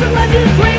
Legend.